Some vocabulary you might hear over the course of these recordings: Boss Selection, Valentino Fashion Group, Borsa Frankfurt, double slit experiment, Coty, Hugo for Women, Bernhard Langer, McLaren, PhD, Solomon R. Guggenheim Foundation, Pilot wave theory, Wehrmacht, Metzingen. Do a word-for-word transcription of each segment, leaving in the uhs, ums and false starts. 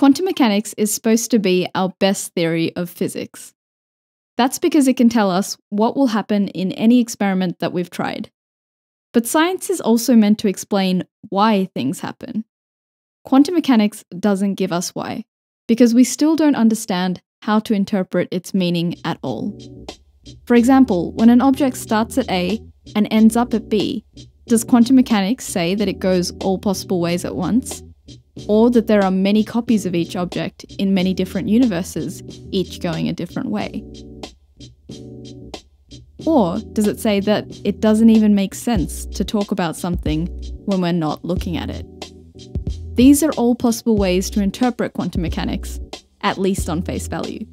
Quantum mechanics is supposed to be our best theory of physics. That's because it can tell us what will happen in any experiment that we've tried. But science is also meant to explain why things happen. Quantum mechanics doesn't give us why, because we still don't understand how to interpret its meaning at all. For example, when an object starts at A and ends up at B, does quantum mechanics say that it goes all possible ways at once? Or that there are many copies of each object in many different universes, each going a different way? Or does it say that it doesn't even make sense to talk about something when we're not looking at it? These are all possible ways to interpret quantum mechanics, at least on face value.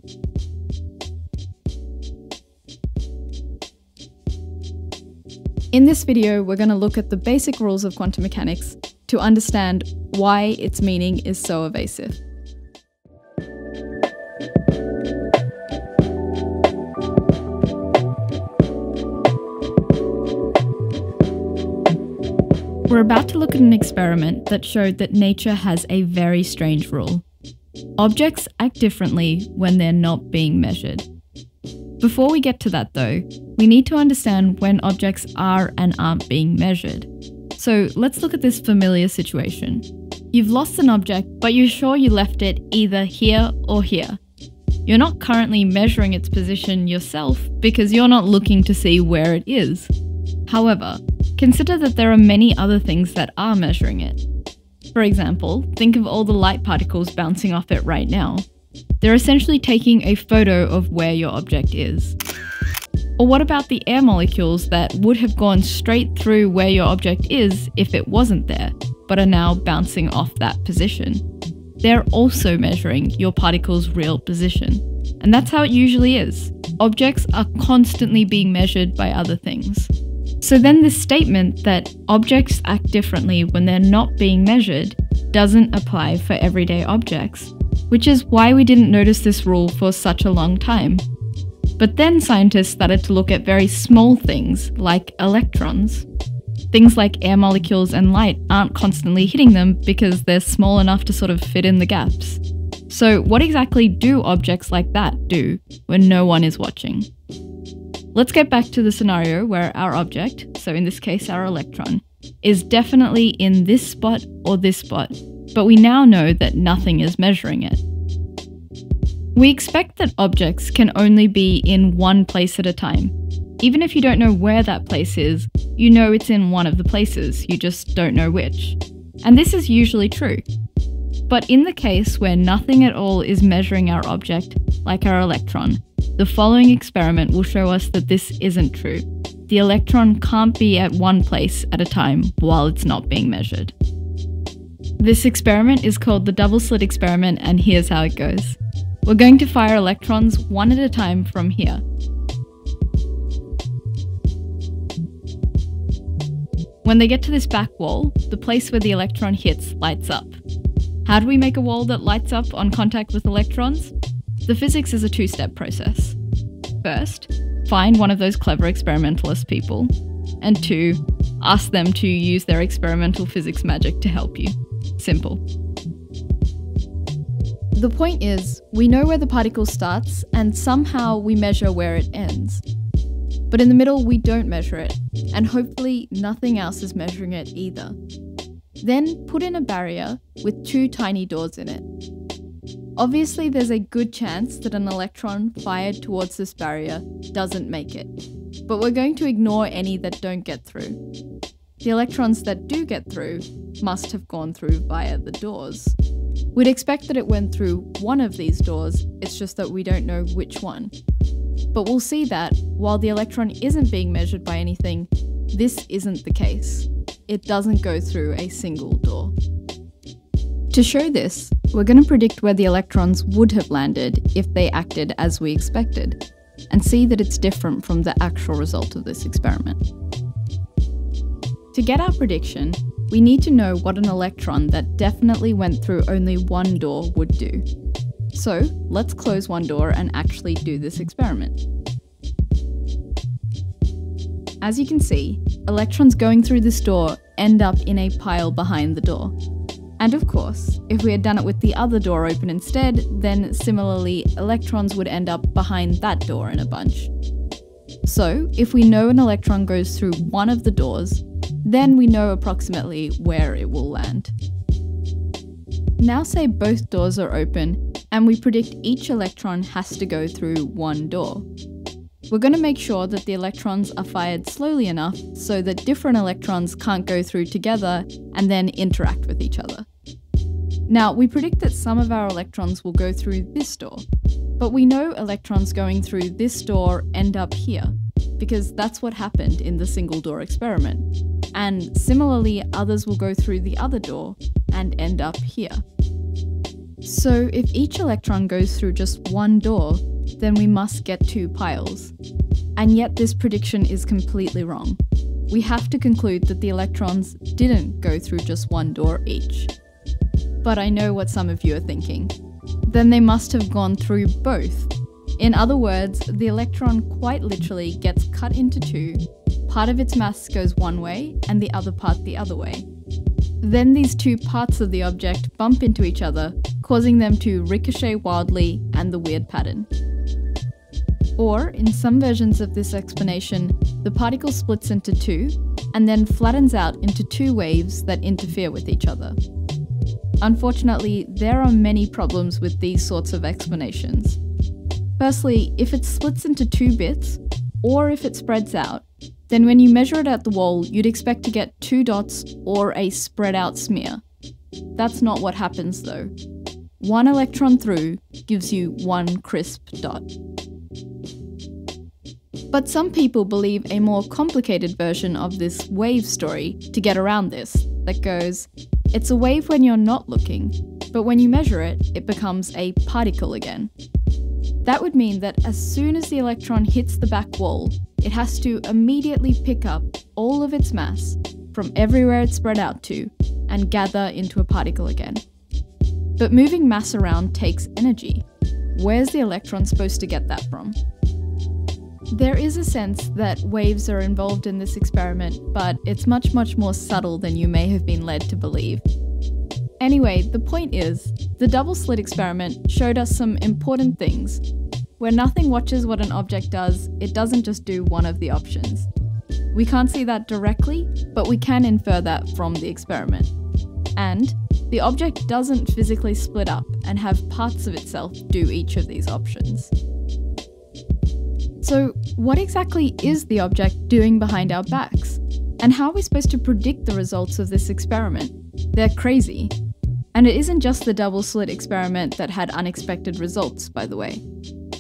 In this video, we're going to look at the basic rules of quantum mechanics to understand why its meaning is so evasive. We're about to look at an experiment that showed that nature has a very strange rule. Objects act differently when they're not being measured. Before we get to that though, we need to understand when objects are and aren't being measured. So let's look at this familiar situation. You've lost an object, but you're sure you left it either here or here. You're not currently measuring its position yourself because you're not looking to see where it is. However, consider that there are many other things that are measuring it. For example, think of all the light particles bouncing off it right now. They're essentially taking a photo of where your object is. Or what about the air molecules that would have gone straight through where your object is if it wasn't there, but are now bouncing off that position? They're also measuring your particle's real position. And that's how it usually is. Objects are constantly being measured by other things. So then this statement that objects act differently when they're not being measured doesn't apply for everyday objects, which is why we didn't notice this rule for such a long time. But then scientists started to look at very small things like electrons. Things like air molecules and light aren't constantly hitting them because they're small enough to sort of fit in the gaps. So what exactly do objects like that do when no one is watching? Let's get back to the scenario where our object, so in this case our electron, is definitely in this spot or this spot, but we now know that nothing is measuring it. We expect that objects can only be in one place at a time. Even if you don't know where that place is, you know it's in one of the places, you just don't know which. And this is usually true. But in the case where nothing at all is measuring our object, like our electron, the following experiment will show us that this isn't true. The electron can't be at one place at a time while it's not being measured. This experiment is called the double slit experiment, and here's how it goes. We're going to fire electrons one at a time from here. When they get to this back wall, the place where the electron hits lights up. How do we make a wall that lights up on contact with electrons? The physics is a two-step process. First, find one of those clever experimentalist people. And two, ask them to use their experimental physics magic to help you. Simple. The point is, we know where the particle starts and somehow we measure where it ends. But in the middle, we don't measure it, and hopefully nothing else is measuring it either. Then put in a barrier with two tiny doors in it. Obviously, there's a good chance that an electron fired towards this barrier doesn't make it, but we're going to ignore any that don't get through. The electrons that do get through must have gone through via the doors. We'd expect that it went through one of these doors, it's just that we don't know which one. But we'll see that, while the electron isn't being measured by anything, this isn't the case. It doesn't go through a single door. To show this, we're going to predict where the electrons would have landed if they acted as we expected, and see that it's different from the actual result of this experiment. To get our prediction, we need to know what an electron that definitely went through only one door would do. So let's close one door and actually do this experiment. As you can see, electrons going through this door end up in a pile behind the door. And of course, if we had done it with the other door open instead, then similarly electrons would end up behind that door in a bunch. So if we know an electron goes through one of the doors, then we know approximately where it will land. Now say both doors are open and we predict each electron has to go through one door. We're going to make sure that the electrons are fired slowly enough so that different electrons can't go through together and then interact with each other. Now, we predict that some of our electrons will go through this door, but we know electrons going through this door end up here, because that's what happened in the single door experiment. And similarly, others will go through the other door and end up here. So if each electron goes through just one door, then we must get two piles. And yet this prediction is completely wrong. We have to conclude that the electrons didn't go through just one door each. But I know what some of you are thinking. Then they must have gone through both. In other words, the electron quite literally gets cut into two, part of its mass goes one way and the other part the other way. Then these two parts of the object bump into each other, causing them to ricochet wildly and the weird pattern. Or, in some versions of this explanation, the particle splits into two and then flattens out into two waves that interfere with each other. Unfortunately, there are many problems with these sorts of explanations. Firstly, if it splits into two bits, or if it spreads out, then when you measure it at the wall, you'd expect to get two dots or a spread out smear. That's not what happens though. One electron through gives you one crisp dot. But some people believe a more complicated version of this wave story to get around this, that goes, it's a wave when you're not looking, but when you measure it, it becomes a particle again. That would mean that as soon as the electron hits the back wall, it has to immediately pick up all of its mass from everywhere it's spread out to and gather into a particle again. But moving mass around takes energy. Where's the electron supposed to get that from? There is a sense that waves are involved in this experiment, but it's much, much more subtle than you may have been led to believe. Anyway, the point is, the double slit experiment showed us some important things. Where nothing watches what an object does, it doesn't just do one of the options. We can't see that directly, but we can infer that from the experiment. And the object doesn't physically split up and have parts of itself do each of these options. So what exactly is the object doing behind our backs? And how are we supposed to predict the results of this experiment? They're crazy. And it isn't just the double slit experiment that had unexpected results, by the way.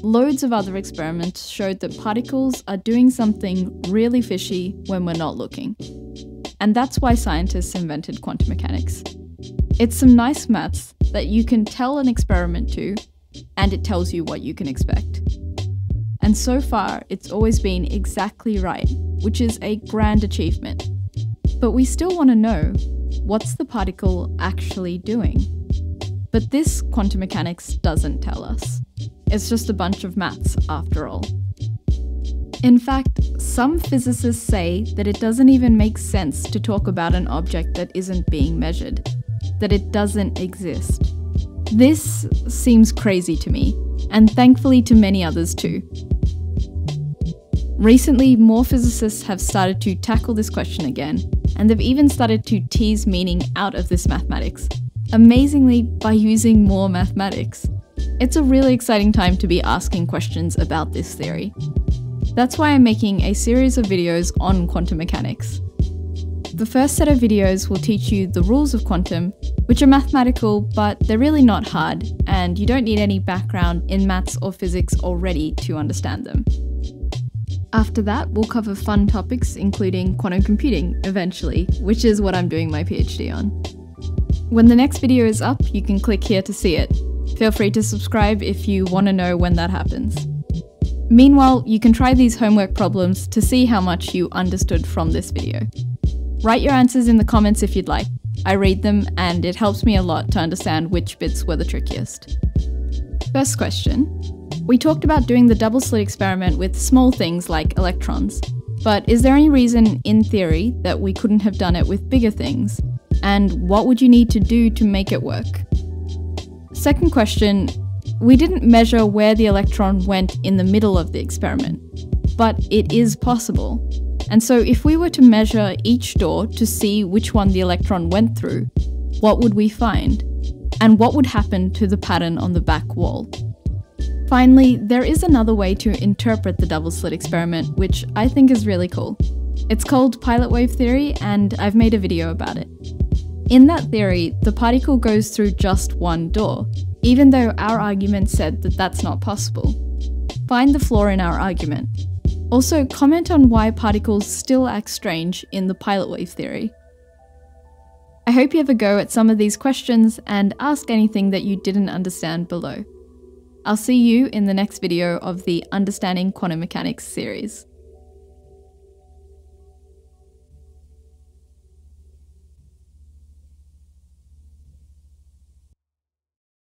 Loads of other experiments showed that particles are doing something really fishy when we're not looking. And that's why scientists invented quantum mechanics. It's some nice maths that you can tell an experiment to, and it tells you what you can expect. And so far, it's always been exactly right, which is a grand achievement. But we still want to know, what's the particle actually doing? But this quantum mechanics doesn't tell us. It's just a bunch of maths, after all. In fact, some physicists say that it doesn't even make sense to talk about an object that isn't being measured, that it doesn't exist. This seems crazy to me, and thankfully to many others too. Recently, more physicists have started to tackle this question again, and they've even started to tease meaning out of this mathematics, amazingly by using more mathematics. It's a really exciting time to be asking questions about this theory. That's why I'm making a series of videos on quantum mechanics. The first set of videos will teach you the rules of quantum, which are mathematical, but they're really not hard, and you don't need any background in maths or physics already to understand them. After that, we'll cover fun topics including quantum computing, eventually, which is what I'm doing my PhD on. When the next video is up, you can click here to see it. Feel free to subscribe if you want to know when that happens. Meanwhile, you can try these homework problems to see how much you understood from this video. Write your answers in the comments if you'd like. I read them and it helps me a lot to understand which bits were the trickiest. First question. We talked about doing the double slit experiment with small things like electrons, but is there any reason, in theory, that we couldn't have done it with bigger things? and what would you need to do to make it work? Second question, we didn't measure where the electron went in the middle of the experiment, but it is possible. And so if we were to measure each door to see which one the electron went through, what would we find? And what would happen to the pattern on the back wall? Finally, there is another way to interpret the double slit experiment, which I think is really cool. It's called pilot wave theory, and I've made a video about it. In that theory, the particle goes through just one door, even though our argument said that that's not possible. Find the flaw in our argument. Also, comment on why particles still act strange in the pilot wave theory. I hope you have a go at some of these questions and ask anything that you didn't understand below. I'll see you in the next video of the Understanding Quantum Mechanics series.